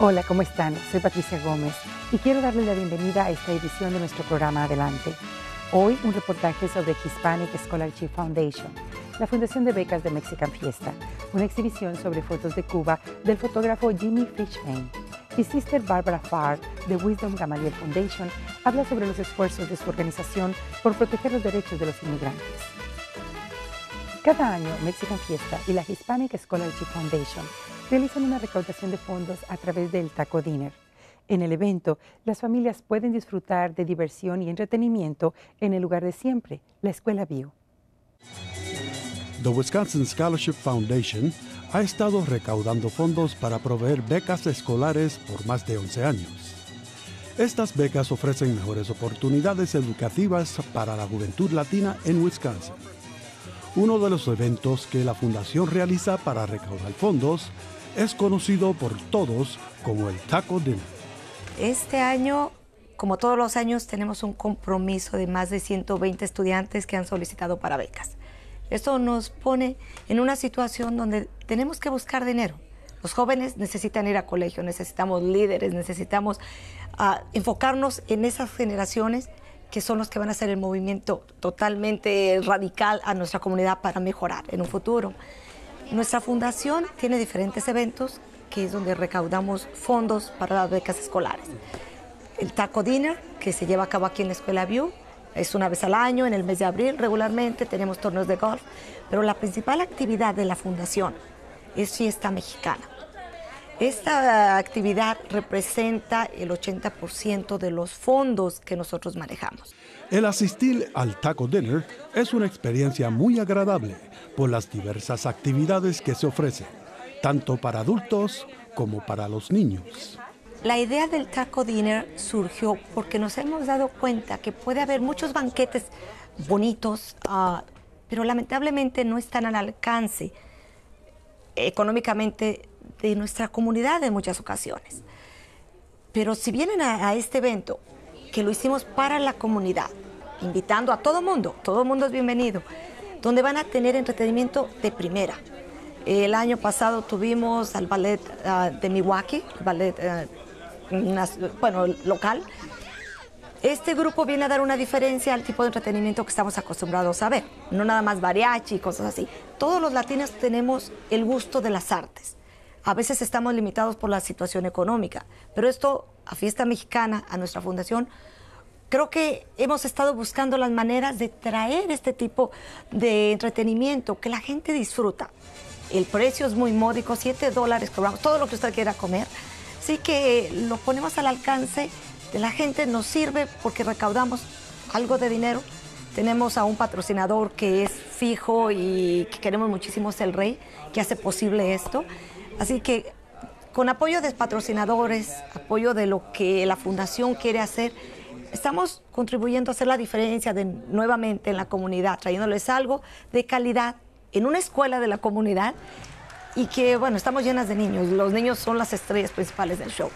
Hola, ¿cómo están? Soy Patricia Gómez y quiero darles la bienvenida a esta edición de nuestro programa Adelante. Hoy, un reportaje sobre Hispanic Scholarship Foundation, la Fundación de Becas de Mexican Fiesta, una exhibición sobre fotos de Cuba del fotógrafo Jimmy Fishbane. Y Sister Barbara Pfarr, de Wisdom Gamaliel Foundation, habla sobre los esfuerzos de su organización por proteger los derechos de los inmigrantes. Cada año, Mexican Fiesta y la Hispanic Scholarship Foundation realizan una recaudación de fondos a través del Taco Dinner. En el evento, las familias pueden disfrutar de diversión y entretenimiento en el lugar de siempre, la Escuela Vieau. The Wisconsin Scholarship Foundation ha estado recaudando fondos para proveer becas escolares por más de 11 años. Estas becas ofrecen mejores oportunidades educativas para la juventud latina en Wisconsin. Uno de los eventos que la fundación realiza para recaudar fondos es conocido por todos como el Taco Dinner. Este año, como todos los años, tenemos un compromiso de más de 120 estudiantes que han solicitado para becas. Esto nos pone en una situación donde tenemos que buscar dinero. Los jóvenes necesitan ir a colegio, necesitamos líderes, necesitamos enfocarnos en esas generaciones que son los que van a hacer el movimiento totalmente radical a nuestra comunidad para mejorar en un futuro. Nuestra fundación tiene diferentes eventos, que es donde recaudamos fondos para las becas escolares. El Taco Dinner, que se lleva a cabo aquí en la Escuela Vieau, es una vez al año, en el mes de abril regularmente tenemos torneos de golf, pero la principal actividad de la fundación es Fiesta Mexicana. Esta actividad representa el 80% de los fondos que nosotros manejamos. El asistir al Taco Dinner es una experiencia muy agradable por las diversas actividades que se ofrecen, tanto para adultos como para los niños. La idea del Taco Dinner surgió porque nos hemos dado cuenta que puede haber muchos banquetes bonitos, pero lamentablemente no están al alcance económicamente de nuestra comunidad en muchas ocasiones. Pero si vienen a este evento, que lo hicimos para la comunidad, invitando a todo mundo es bienvenido, donde van a tener entretenimiento de primera. El año pasado tuvimos al ballet de Milwaukee, el ballet local. Este grupo viene a dar una diferencia al tipo de entretenimiento que estamos acostumbrados a ver. No nada más mariachi y cosas así. Todos los latinos tenemos el gusto de las artes. A veces estamos limitados por la situación económica. Pero esto, a Fiesta Mexicana, a nuestra fundación, creo que hemos estado buscando las maneras de traer este tipo de entretenimiento que la gente disfruta. El precio es muy módico, $7 cobramos, todo lo que usted quiera comer. Así que lo ponemos al alcance de la gente, nos sirve porque recaudamos algo de dinero. Tenemos a un patrocinador que es fijo y que queremos muchísimo, es el Rey, que hace posible esto. Así que con apoyo de patrocinadores, apoyo de lo que la fundación quiere hacer, estamos contribuyendo a hacer la diferencia nuevamente en la comunidad, trayéndoles algo de calidad en una escuela de la comunidad y que, bueno, estamos llenas de niños. Los niños son las estrellas principales del show.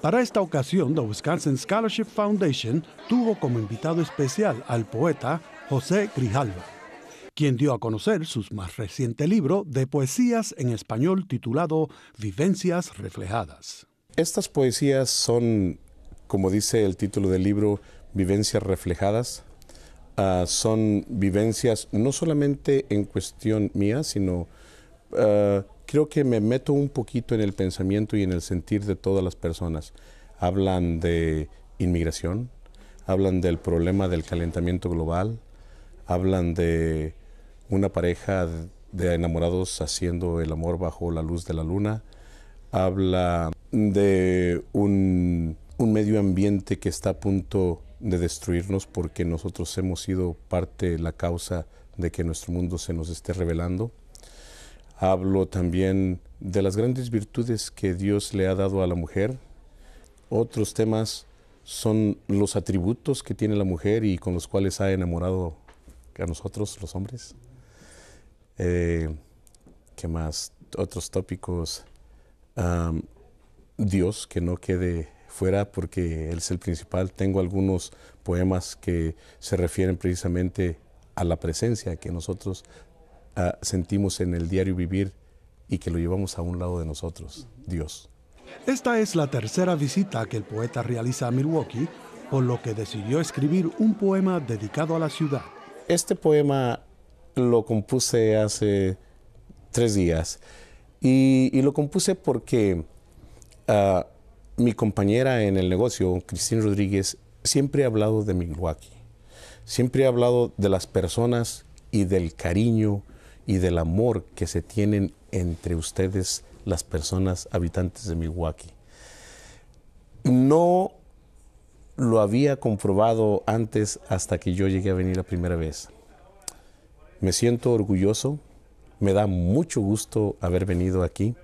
Para esta ocasión, la Wisconsin Scholarship Foundation tuvo como invitado especial al poeta José Grijalva, quien dio a conocer su más reciente libro de poesías en español titulado Vivencias Reflejadas. Estas poesías son, como dice el título del libro, Vivencias Reflejadas. Son vivencias no solamente en cuestión mía, sino creo que me meto un poquito en el pensamiento y en el sentir de todas las personas. Hablan de inmigración, hablan del problema del calentamiento global, hablan de una pareja de enamorados haciendo el amor bajo la luz de la luna, habla de un medio ambiente que está a punto de destruirnos porque nosotros hemos sido parte de la causa de que nuestro mundo se nos esté revelando. Hablo también de las grandes virtudes que Dios le ha dado a la mujer. Otros temas son los atributos que tiene la mujer y con los cuales ha enamorado a nosotros, los hombres. ¿Qué más? Otros tópicos. Dios, que no quede fuera porque él es el principal. Tengo algunos poemas que se refieren precisamente a la presencia que nosotros sentimos en el diario vivir y que lo llevamos a un lado de nosotros, Dios. Esta es la tercera visita que el poeta realiza a Milwaukee, por lo que decidió escribir un poema dedicado a la ciudad. Este poema lo compuse hace 3 días y lo compuse porque mi compañera en el negocio, Cristina Rodríguez, siempre ha hablado de Milwaukee, siempre ha hablado de las personas y del cariño y del amor que se tienen entre ustedes, las personas habitantes de Milwaukee. No lo había comprobado antes hasta que yo llegué a venir la primera vez. Me siento orgulloso, me da mucho gusto haber venido aquí,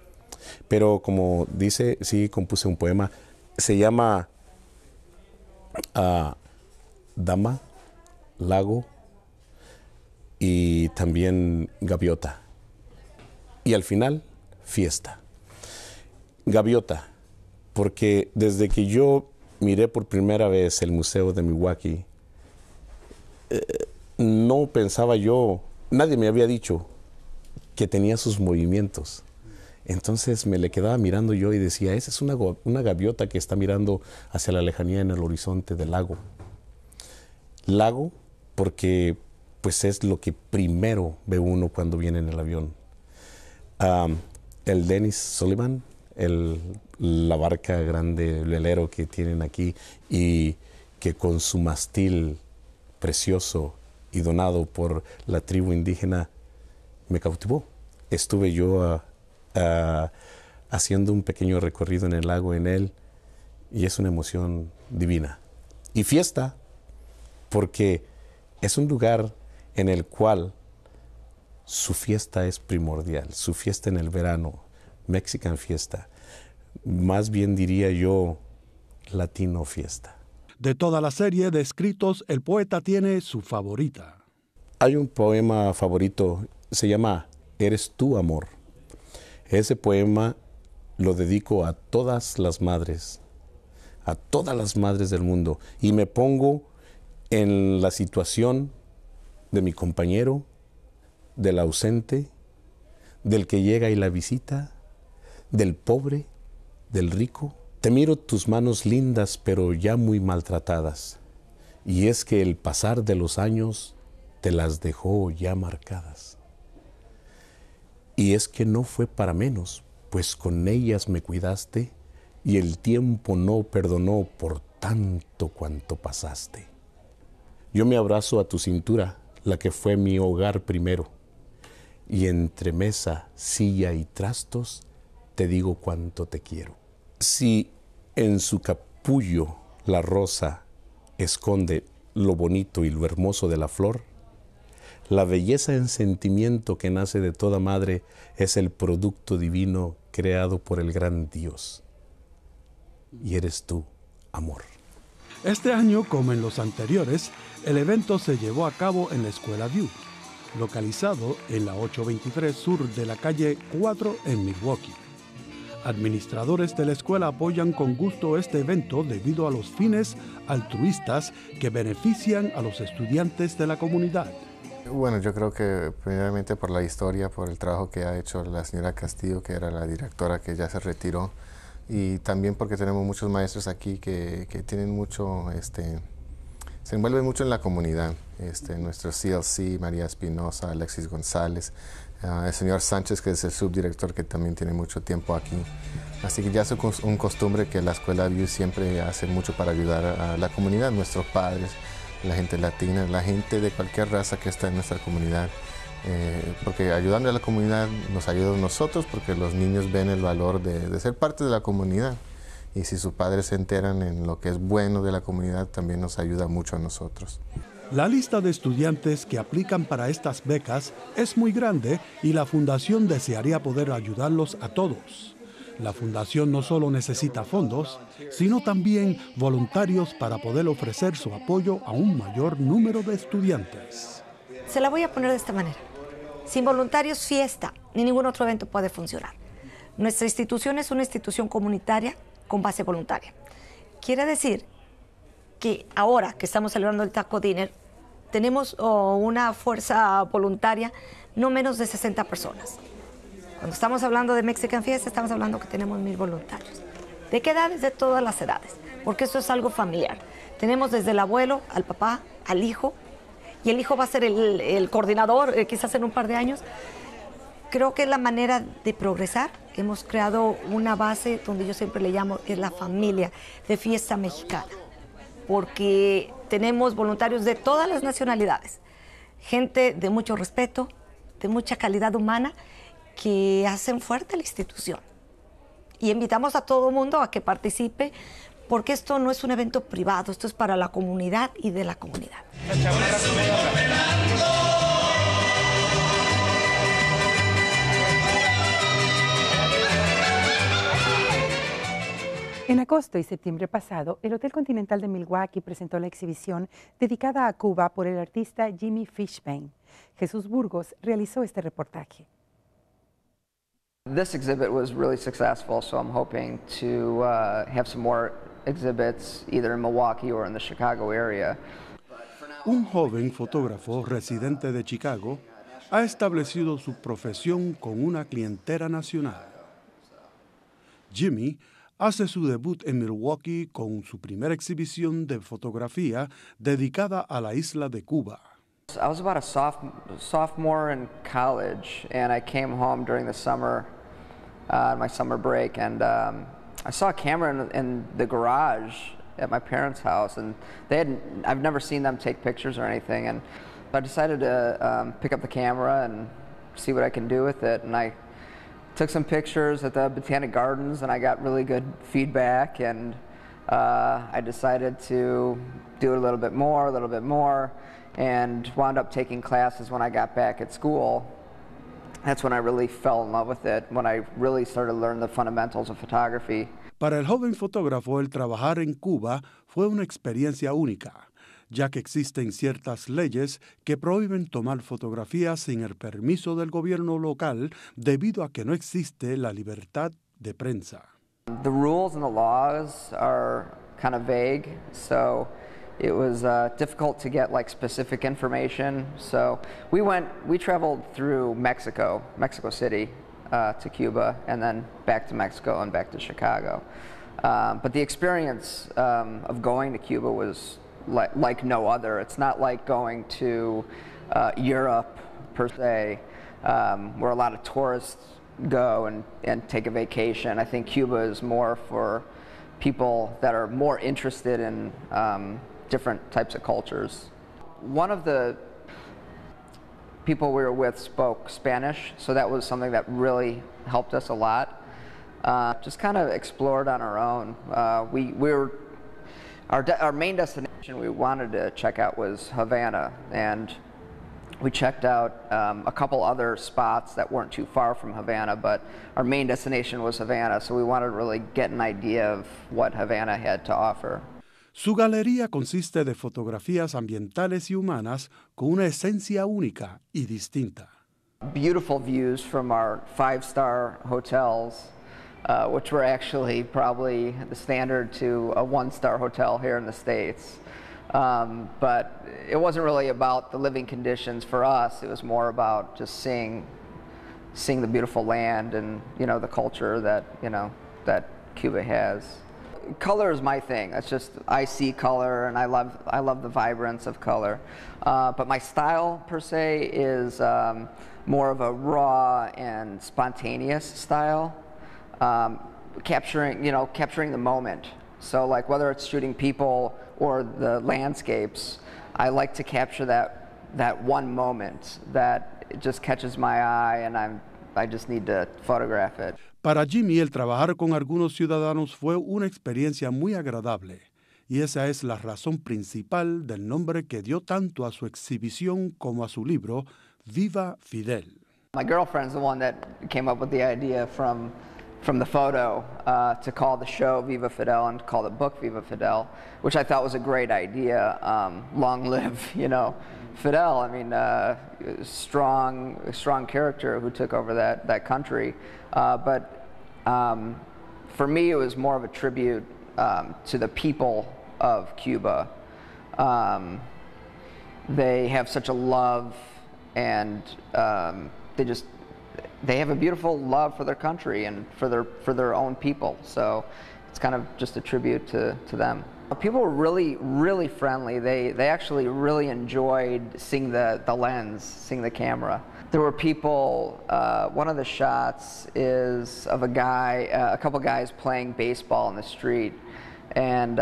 pero como dice, sí compuse un poema, se llama Dama, Lago y también Gaviota. Y al final, Fiesta. Gaviota, porque desde que yo miré por primera vez el Museo de Milwaukee, no pensaba yo, nadie me había dicho que tenía sus movimientos. Entonces me le quedaba mirando yo y decía, esa es una gaviota que está mirando hacia la lejanía en el horizonte del lago. Lago, porque pues es lo que primero ve uno cuando viene en el avión. El Dennis Sullivan, la barca grande, el velero que tienen aquí y que con su mastil precioso y donado por la tribu indígena me cautivó. Estuve yo haciendo un pequeño recorrido en el lago en él y es una emoción divina. Y fiesta, porque es un lugar en el cual su fiesta es primordial, su fiesta en el verano, Mexican Fiesta, más bien diría yo, Latino Fiesta. De toda la serie de escritos, el poeta tiene su favorita. Hay un poema favorito, se llama Eres tú, amor. Ese poema lo dedico a todas las madres del mundo, y me pongo en la situación de mi compañero, del ausente, del que llega y la visita, del pobre, del rico. Te miro tus manos lindas, pero ya muy maltratadas, y es que el pasar de los años te las dejó ya marcadas. Y es que no fue para menos, pues con ellas me cuidaste, y el tiempo no perdonó por tanto cuanto pasaste. Yo me abrazo a tu cintura, la que fue mi hogar primero, y entre mesa, silla y trastos, te digo cuánto te quiero. Si en su capullo la rosa esconde lo bonito y lo hermoso de la flor, la belleza en sentimiento que nace de toda madre es el producto divino creado por el gran Dios. Y eres tú, amor. Este año, como en los anteriores, el evento se llevó a cabo en la Escuela Vieau, localizado en la 823 sur de la calle 4 en Milwaukee. Administradores de la escuela apoyan con gusto este evento debido a los fines altruistas que benefician a los estudiantes de la comunidad. Bueno, yo creo que primeramente por la historia, por el trabajo que ha hecho la señora Castillo, que era la directora que ya se retiró, y también porque tenemos muchos maestros aquí que tienen mucho, se envuelven mucho en la comunidad. Nuestro CLC, María Espinosa, Alexis González, el señor Sánchez, que es el subdirector, que también tiene mucho tiempo aquí. Así que ya es un costumbre que la Escuela Vieau siempre hace mucho para ayudar a la comunidad, nuestros padres, la gente latina, la gente de cualquier raza que está en nuestra comunidad. Porque ayudando a la comunidad nos ayuda a nosotros, porque los niños ven el valor de ser parte de la comunidad. Y si sus padres se enteran en lo que es bueno de la comunidad, también nos ayuda mucho a nosotros. La lista de estudiantes que aplican para estas becas es muy grande y la Fundación desearía poder ayudarlos a todos. La Fundación no solo necesita fondos, sino también voluntarios para poder ofrecer su apoyo a un mayor número de estudiantes. Se la voy a poner de esta manera. Sin voluntarios, fiesta, ni ningún otro evento puede funcionar. Nuestra institución es una institución comunitaria con base voluntaria. Quiere decir que ahora que estamos celebrando el Taco Dinner, tenemos una fuerza voluntaria no menos de 60 personas. Cuando estamos hablando de Mexican Fiesta, estamos hablando que tenemos 1000 voluntarios. ¿De qué edades? De todas las edades, porque eso es algo familiar. Tenemos desde el abuelo, al papá, al hijo, y el hijo va a ser el coordinador, quizás en un par de años. Creo que es la manera de progresar. Hemos creado una base donde yo siempre le llamo es la familia de fiesta mexicana, porque tenemos voluntarios de todas las nacionalidades, gente de mucho respeto, de mucha calidad humana, que hacen fuerte la institución. Y invitamos a todo el mundo a que participe, porque esto no es un evento privado, esto es para la comunidad y de la comunidad. En agosto y septiembre pasado, el Hotel Continental de Milwaukee presentó la exhibición dedicada a Cuba por el artista Jimmy Fishbane. Jesús Burgos realizó este reportaje. This exhibit was really successful, so I'm hoping to have some more exhibits either in Milwaukee or in the Chicago area. Un joven fotógrafo residente de Chicago ha establecido su profesión con una clientela nacional. Jimmy hace su debut en Milwaukee con su primera exhibición de fotografía dedicada a la isla de Cuba. I was about a sophomore in college, and I came home during the summer, my summer break, and I saw a camera in the garage at my parents' house, and they I've never seen them take pictures or anything, and I decided to pick up the camera and see what I can do with it, and I took some pictures at the Botanic Gardens, and I got really good feedback, and I decided to do a little bit more, and wound up taking classes when I got back at school. That's when I really fell in love with it, when I really started to learn the fundamentals of photography. Para el joven fotógrafo, el trabajar en Cuba fue una experiencia única, ya que existen ciertas leyes que prohíben tomar fotografías sin el permiso del gobierno local debido a que no existe la libertad de prensa. The rules and the laws are kind of vague, so it was difficult to get like specific information, so we traveled through Mexico City to Cuba, and then back to Mexico and back to Chicago. But the experience of going to Cuba was like no other. It's not like going to Europe per se, where a lot of tourists go and take a vacation. I think Cuba is more for people that are more interested in different types of cultures. One of the people we were with spoke Spanish, so that was something that really helped us a lot. Just kind of explored on our own. Our main destination we wanted to check out was Havana, and we checked out a couple other spots that weren't too far from Havana, but our main destination was Havana, so we wanted to really get an idea of what Havana had to offer. Su galería consiste de fotografías ambientales y humanas con una esencia única y distinta. Beautiful views from our five-star hotels, which were actually probably the standard to a one-star hotel here in the States. But it wasn't really about the living conditions for us. It was more about just seeing the beautiful land and, you know, the culture that, you know, that Cuba has. Color is my thing. That's just, I see color, and I love the vibrance of color. But my style, per se, is more of a raw and spontaneous style, capturing the moment. So, like, whether it's shooting people or the landscapes, I like to capture that one moment that just catches my eye, and I just need to photograph it. Para Jimmy, el trabajar con algunos ciudadanos fue una experiencia muy agradable, y esa es la razón principal del nombre que dio tanto a su exhibición como a su libro, Viva Fidel. My girlfriend's the one that came up with the idea from the photo to call the show Viva Fidel and call the book Viva Fidel, which I thought was a great idea. Long live, you know, Fidel. I mean, strong character who took over that country. But for me, it was more of a tribute to the people of Cuba. They have such a love, and they have a beautiful love for their country and for their own people. So it's kind of just a tribute to them. People were really, really friendly. They actually really enjoyed seeing the lens, seeing the camera. There were people, one of the shots is of a guy, a couple guys playing baseball in the street. And,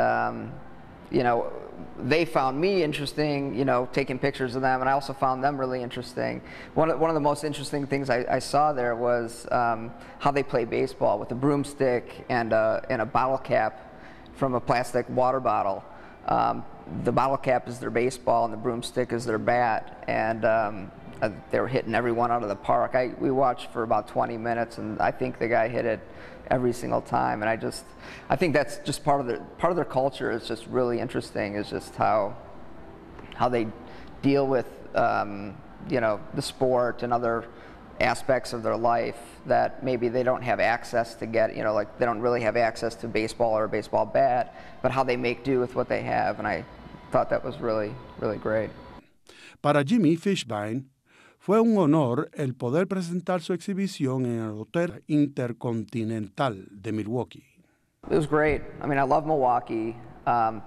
you know, they found me interesting, you know, taking pictures of them, and I also found them really interesting. One of the most interesting things I saw there was how they play baseball with a broomstick and a bottle cap from a plastic water bottle. The bottle cap is their baseball and the broomstick is their bat, and they were hitting everyone out of the park. We watched for about 20 minutes, and I think the guy hit it every single time. And I think that's just part of their culture. It's just really interesting, is just how they deal with you know, the sport and other aspects of their life that maybe they don't have access to get, you know, like they don't really have access to baseball or a baseball bat, but how they make do with what they have. And I thought that was really, really great. Para Jimmy Fishbane, fue un honor el poder presentar su exhibición en el Hotel Intercontinental de Milwaukee. It was great. I mean, I love Milwaukee.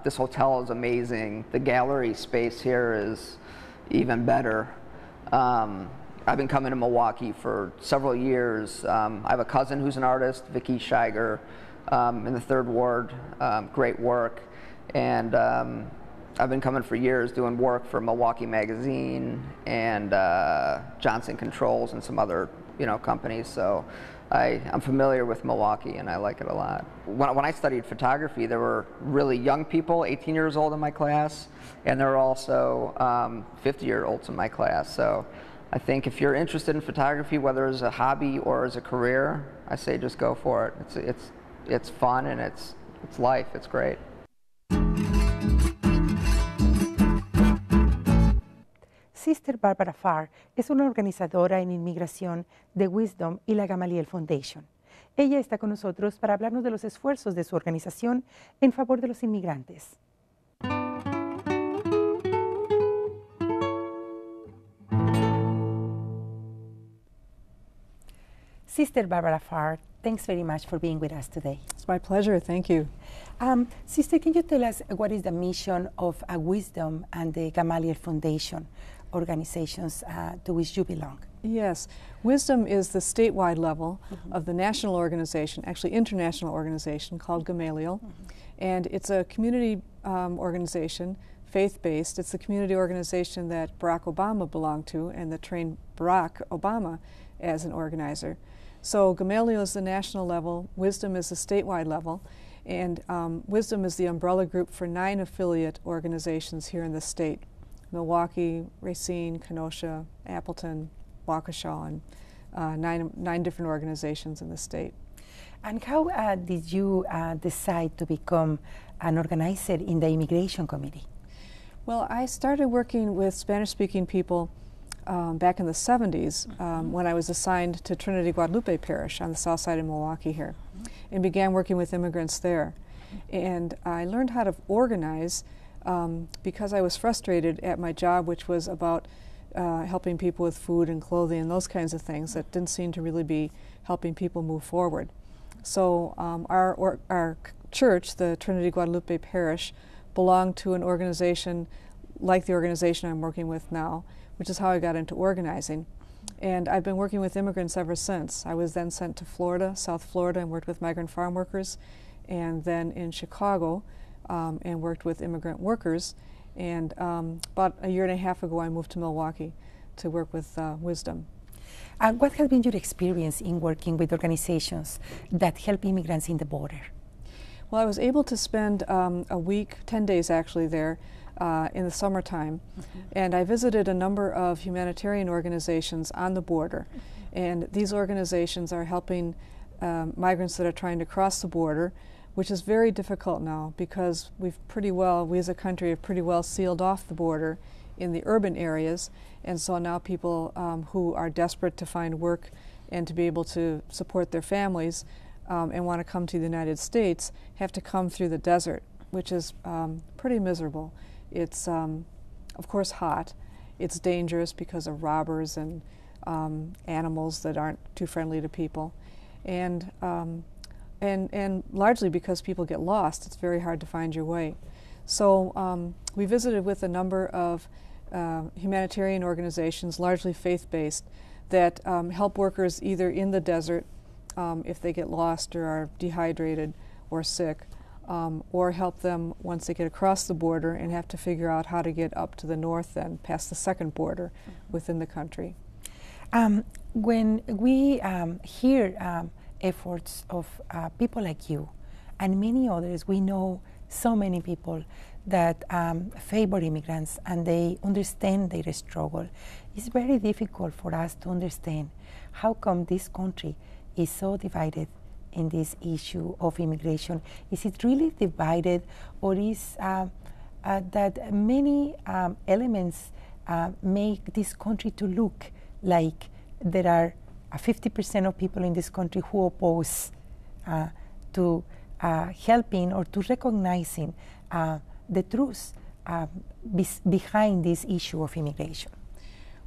This hotel is amazing. The gallery space here is even better. I've been coming to Milwaukee for several years. I have a cousin who's an artist, Vicky Scheiger, in the Third Ward, great work. And I've been coming for years doing work for Milwaukee Magazine and Johnson Controls and some other, you know, companies. So I'm familiar with Milwaukee and I like it a lot. When I studied photography, there were really young people, 18 years old in my class, and there were also 50-year-olds in my class. So I think if you're interested in photography, whether as a hobby or as a career, I say just go for it. It's fun and it's life. It's great. Sister Barbara Pfarr es una organizadora en inmigración de Wisdom y la Gamaliel Foundation. Ella está con nosotros para hablarnos de los esfuerzos de su organización en favor de los inmigrantes. Sister Barbara Pfarr, thanks very much for being with us today. It's my pleasure, thank you. Sister, can you tell us what is the mission of Wisdom and the Gamaliel Foundation organizations to which you belong? Yes, Wisdom is the statewide level of the national organization, actually international organization called Gamaliel. And it's a community organization, faith-based. It's the community organization that Barack Obama belonged to and that trained Barack Obama as an organizer. So Gamaliel is the national level, Wisdom is the statewide level, and Wisdom is the umbrella group for 9 affiliate organizations here in the state: Milwaukee, Racine, Kenosha, Appleton, Waukesha, and 9 different organizations in the state. And how did you decide to become an organizer in the Immigration Committee? Well, I started working with Spanish-speaking people back in the 70s, when I was assigned to Trinity Guadalupe Parish on the south side of Milwaukee here, and began working with immigrants there. And I learned how to organize because I was frustrated at my job, which was about helping people with food and clothing and those kinds of things that didn't seem to really be helping people move forward. So our church, the Trinity Guadalupe Parish, belonged to an organization like the organization I'm working with now, which is how I got into organizing. And I've been working with immigrants ever since. I was then sent to Florida, South Florida, and worked with migrant farm workers, and then in Chicago, and worked with immigrant workers. And about a year and a half ago, I moved to Milwaukee to work with Wisdom. What has been your experience in working with organizations that help immigrants in the border? Well, I was able to spend a week, 10 days actually there, in the summertime, and I visited a number of humanitarian organizations on the border, and these organizations are helping migrants that are trying to cross the border, which is very difficult now because we as a country have pretty well sealed off the border in the urban areas, and so now people who are desperate to find work and to be able to support their families and want to come to the United States have to come through the desert, which is pretty miserable. It's, of course, hot. It's dangerous because of robbers and animals that aren't too friendly to people. And And largely because people get lost, it's very hard to find your way. So we visited with a number of humanitarian organizations, largely faith-based, that help workers either in the desert if they get lost or are dehydrated or sick, or help them once they get across the border and have to figure out how to get up to the north then, past the second border within the country. When we hear efforts of people like you and many others, we know so many people that favor immigrants and they understand their struggle. It's very difficult for us to understand how come this country is so divided in this issue of immigration. Is it really divided, or is that many elements make this country to look like there are 50% of people in this country who oppose to helping or to recognizing the truth behind this issue of immigration?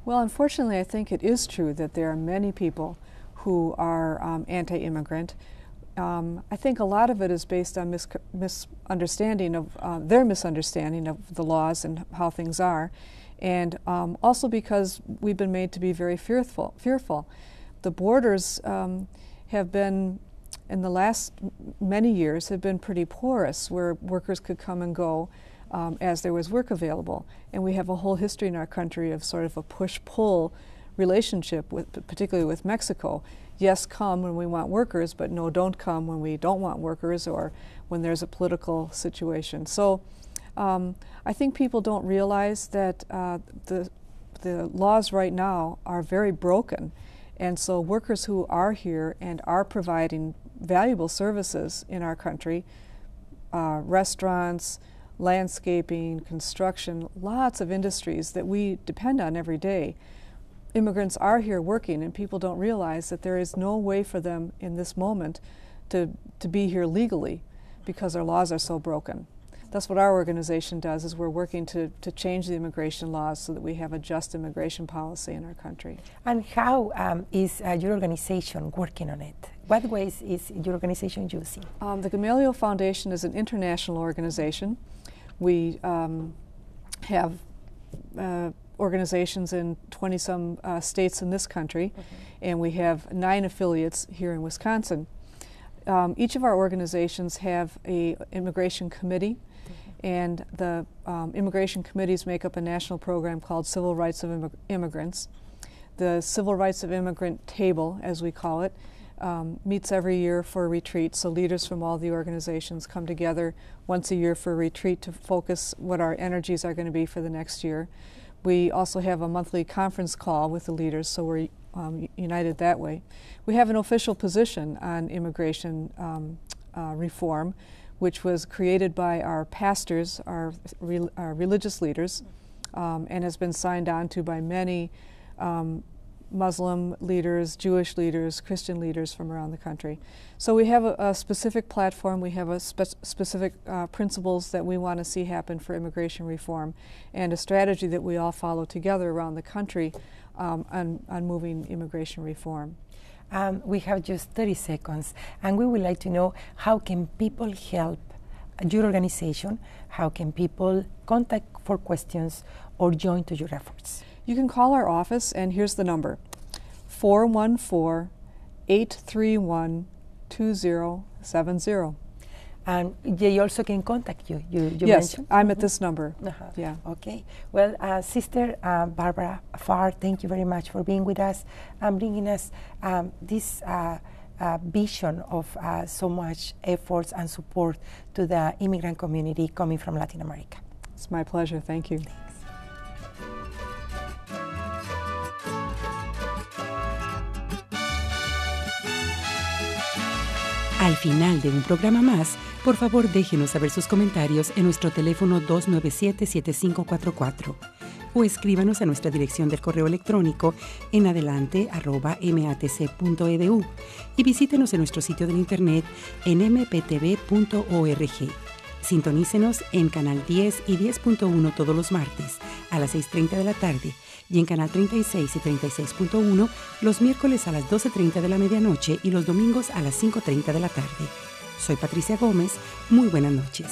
Well, unfortunately, I think it is true that there are many people who are anti-immigrant. I think a lot of it is based on misunderstanding of their misunderstanding of the laws and how things are, and also because we've been made to be very fearful. The borders have been, in the last many years, have been pretty porous, where workers could come and go as there was work available. And we have a whole history in our country of sort of a push-pull relationship, particularly with Mexico. Yes, come when we want workers, but no, don't come when we don't want workers or when there's a political situation. So I think people don't realize that the laws right now are very broken. And so workers who are here and are providing valuable services in our country, restaurants, landscaping, construction, lots of industries that we depend on every day. Immigrants are here working, and people don't realize that there is no way for them in this moment to be here legally because our laws are so broken. That's what our organization does, is we're working to change the immigration laws so that we have a just immigration policy in our country. And how is your organization working on it? What ways is your organization using? The Gamaliel Foundation is an international organization. We have organizations in 20-some states in this country, and we have 9 affiliates here in Wisconsin. Each of our organizations have an immigration committee, and the immigration committees make up a national program called Civil Rights of Immigrants. The Civil Rights of Immigrant Table, as we call it, meets every year for a retreat, so leaders from all the organizations come together once a year for a retreat to focus what our energies are going to be for the next year. We also have a monthly conference call with the leaders, so we're united that way. We have an official position on immigration reform, which was created by our pastors, our religious leaders, and has been signed on to by many Muslim leaders, Jewish leaders, Christian leaders from around the country. So we have a specific platform, we have a specific principles that we want to see happen for immigration reform, and a strategy that we all follow together around the country on moving immigration reform. We have just 30 seconds, and we would like to know, how can people help your organization? How can people contact for questions or join to your efforts? You can call our office, and here's the number, 414-831-2070. And they also can contact you, you yes, mentioned? I'm at this number. Yeah. Okay. Well, Sister Barbara Pfarr, thank you very much for being with us and bringing us this vision of so much efforts and support to the immigrant community coming from Latin America. It's my pleasure. Thank you. Thanks. Al final de un programa más, por favor déjenos saber sus comentarios en nuestro teléfono 297-7544 o escríbanos a nuestra dirección del correo electrónico en adelante@matc.edu y visítenos en nuestro sitio de internet en mptv.org. Sintonícenos en Canal 10 y 10.1 todos los martes a las 6:30 de la tarde y en Canal 36 y 36.1 los miércoles a las 12:30 de la medianoche y los domingos a las 5:30 de la tarde. Soy Patricia Gómez. Muy buenas noches.